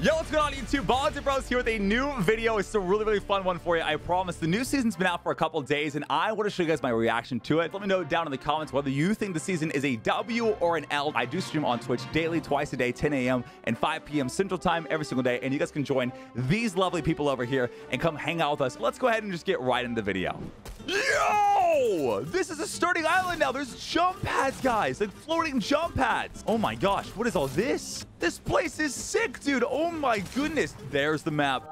Yo, what's going on YouTube? Bonsai Bros here with a new video. It's a really fun one for you, I promise. The new season's been out for a couple days and I want to show you guys my reaction to it. Let me know down in the comments whether you think the season is a W or an L. I do stream on Twitch daily, twice a day, 10 a.m. and 5 p.m. Central Time every single day, and you guys can join these lovely people over here and come hang out with us. Let's go ahead and just get right into the video. Yo! This is a starting island now. There's jump pads, guys, like floating jump pads. Oh my gosh, what is all this? This place is sick, dude. Oh my goodness. There's the map.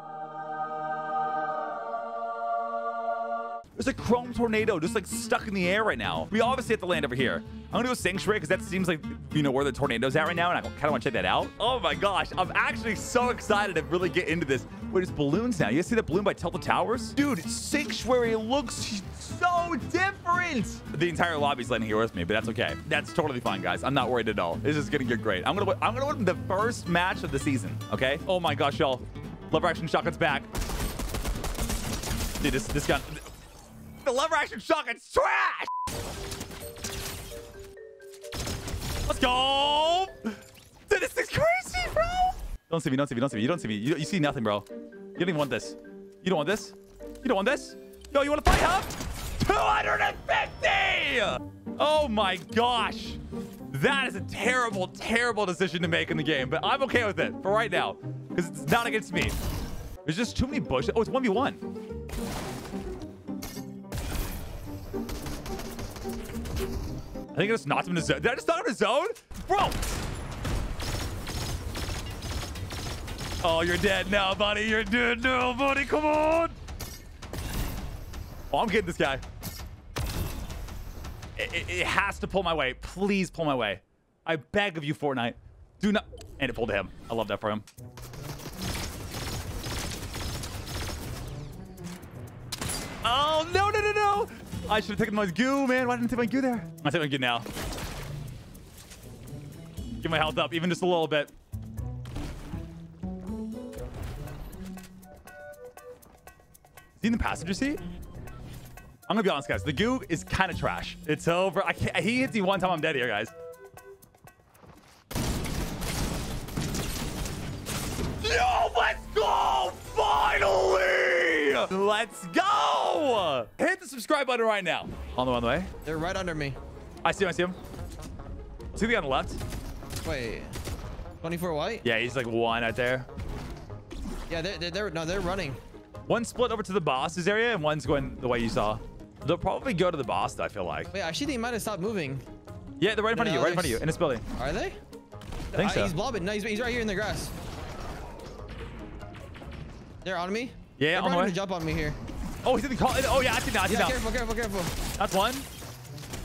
There's a chrome tornado just like stuck in the air right now. We obviously have to land over here. I'm gonna go Sanctuary because that seems like, you know, where the tornado's at right now, and I kind of want to check that out. Oh my gosh, I'm actually so excited to really get into this. Wait, it's balloons now. You guys see that balloon by Telta Towers? Dude, Sanctuary looks so different. The entire lobby's landing here with me, but that's okay. That's totally fine, guys. I'm not worried at all. This is gonna get great. I'm gonna win the first match of the season. Okay. Oh my gosh, y'all. Lever action shotgun's back. Dude, this gun. The lever action shotgun's trash! Let's go! Dude, this is crazy, bro! Don't see me, don't see me, don't see me. You don't see me. You see nothing, bro. You don't even want this. You don't want this? You don't want this? Yo, you want to fight, huh? 250! Oh my gosh! That is a terrible decision to make in the game, but I'm okay with it for right now, because it's not against me. There's just too many bushes. Oh, it's 1v1. I think I just knocked him in his zone. Did I just knock him in his zone? Bro! Oh, you're dead now, buddy. You're dead now, buddy. Come on! Oh, I'm getting this guy. It has to pull my way. Please pull my way. I beg of you, Fortnite. Do not... And it pulled him. I love that for him. Oh, no, no, no, no! I should have taken my goo, man. Why didn't I take my goo there? I'll take my goo now. Get my health up, even just a little bit. Is he in the passenger seat? I'm going to be honest, guys. The goo is kind of trash. It's over. I can't, he hits me one time, I'm dead here, guys. Yo, let's go! Finally! Let's go! Hit the subscribe button right now. On the way. They're right under me. I see him, I see him. See the guy on the left? Wait, 24 white? Yeah, he's like one out there. Yeah, they're running. One split over to the boss's area and one's going the way you saw. They'll probably go to the boss, I feel like. Wait, actually they might have stopped moving. Yeah, they're right in front of you, right in front of you, in this building. Are they? I think so. He's blobbing, no, he's right here in the grass. They're on me? Yeah, on the way. They're going to jump on me here. Oh, he's in the call. Oh, yeah, I see now. I see now. Careful, careful, careful. That's one.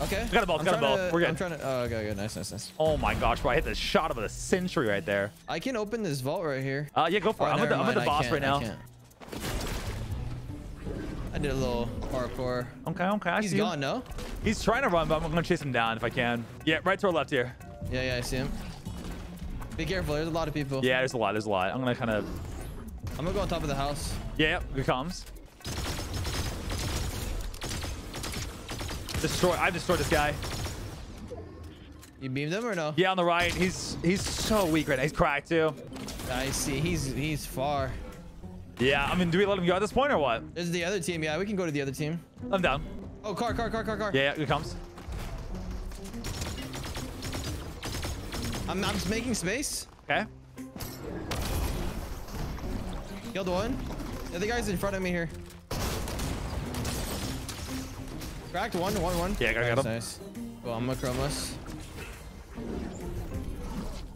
Okay. Got a ball. Got a ball. We're good. I'm trying to. Oh, okay, good. Nice, nice, nice. Oh, my gosh, bro. I hit the shot of the century right there. I can open this vault right here. Yeah, go for it. I'm at the boss right now. I did a little parkour. Okay, okay. I see him. He's gone, no? He's trying to run, but I'm going to chase him down if I can. Yeah, right to our left here. Yeah, yeah, I see him. Be careful. There's a lot of people. Yeah, there's a lot. There's a lot. I'm going to kind of. I'm gonna go on top of the house. Yeah, here comes. Destroy. I've destroyed this guy. You beamed him or no? Yeah, on the right. He's so weak right now. He's cracked too. I see. He's far. Yeah, I mean, do we let him go at this point or what? There's the other team. Yeah, we can go to the other team. I'm down. Oh, car. Yeah, here comes. I'm just making space. Okay. Killed one. The other guy's in front of me here. Cracked one. Yeah, I got him. Nice. Well, I'm a Chromos.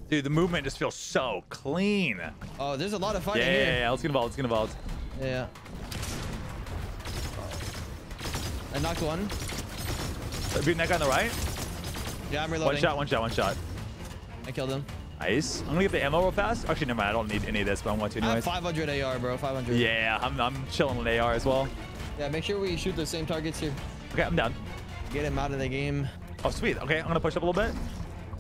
Dude, the movement just feels so clean. Oh, there's a lot of fighting here. Yeah, let's get involved. Yeah. I knocked one. Beating that guy on the right? Yeah, I'm reloading. One shot. I killed him. Nice. I'm gonna get the ammo real fast. Actually, never mind. I don't need any of this, but I want to anyways. I have 500 AR, bro. 500. Yeah, I'm chilling with AR as well. Yeah, make sure we shoot the same targets here. Okay, I'm down. Get him out of the game. Oh, sweet. Okay, I'm gonna push up a little bit.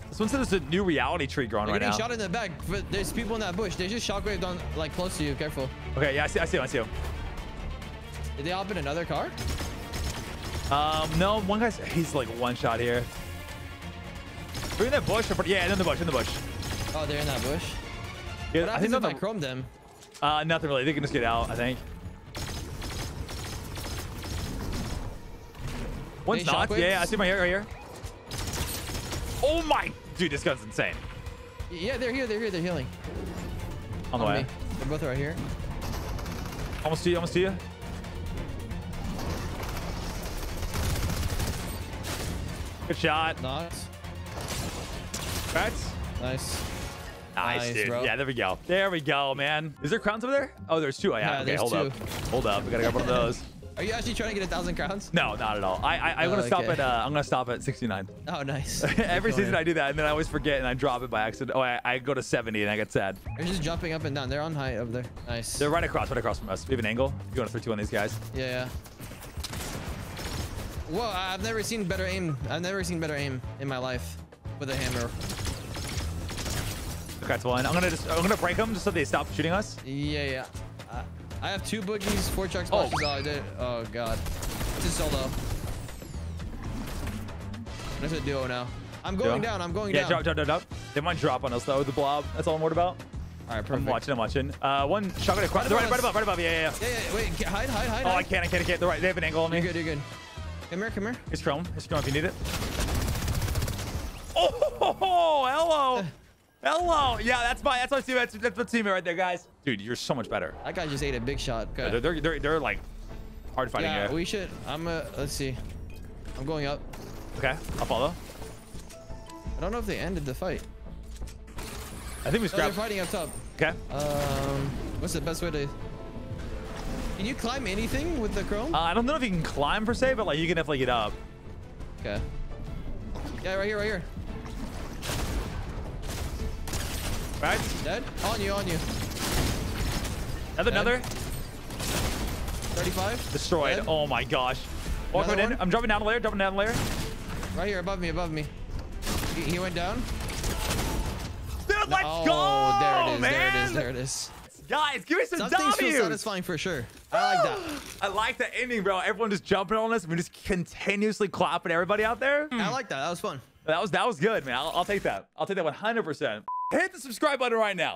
This one says there's a new reality tree growing right now. They're getting shot in the back, but there's people in that bush. They just shockwaved on like close to you. Careful. Okay, yeah, I see him. Did they hop in another car? No. One guy's like one shot here. We're in that bush. Yeah, in the bush. Oh, they're in that bush. Yeah, I think if I chromed them. Nothing really. They can just get out, I think. One's not. Yeah, I see my hair right here. Oh my, dude, this gun's insane. Yeah, they're here. They're here. They're healing. On the way. They're both right here. Almost to you. Almost to you. Good shot. Nice. Nice. Nice. Nice, dude. Bro. Yeah, there we go. There we go, man. Is there crowns over there? Oh, there's two. Oh, yeah. Okay, hold up. Hold up. We gotta grab one of those. Are you actually trying to get 1,000 crowns? No, not at all. I'm gonna stop at 69. Oh, nice. Every season I do that, and then I always forget, and I drop it by accident. Oh, I go to 70, and I get sad. They're just jumping up and down. They're on height over there. Nice. They're right across from us. We have an angle. You want to 3-2 on these guys? Yeah. Whoa! I've never seen better aim. I've never seen better aim in my life with a hammer. That's one. I'm gonna break them just so they stop shooting us. Yeah. I have two boogies, 4 chuck splashes. Oh, I did. Oh god, this is solo. There's a duo now. I'm going down. I'm going down. Yeah, drop. They might drop on us though. The blob. That's all I'm worried about. All right, perfect. I'm watching. One shotgun across. Right above. Yeah. Wait, hide. Oh, I can't. They're right. They have an angle on me. You're good. Come here. It's Chrome if you need it. Oh, hello. Hello. Yeah, that's my teammate right there, guys. Dude, you're so much better. That guy just ate a big shot. Okay. Yeah, they're like hard fighting. Yeah, we should. Let's see. I'm going up. Okay, I'll follow. I don't know if they ended the fight. I think we scrapped. They're fighting up top. Okay. What's the best way to? Can you climb anything with the Chrome? I don't know if you can climb per se, but like you can definitely get up. Okay. Yeah, right here. Right. Dead. On you. Another. 35. Destroyed. Dead. Oh my gosh. Walk right in. I'm dropping down a layer. Right here, above me. He went down. Dude, let's go! Oh, there it is. Guys, give me some W. Something's so satisfying for sure. I like that. I like the ending, bro. Everyone just jumping on us. We're just continuously clapping everybody out there. I like that. That was fun. That was good, man. I'll take that. I'll take that 100%. Hit the subscribe button right now.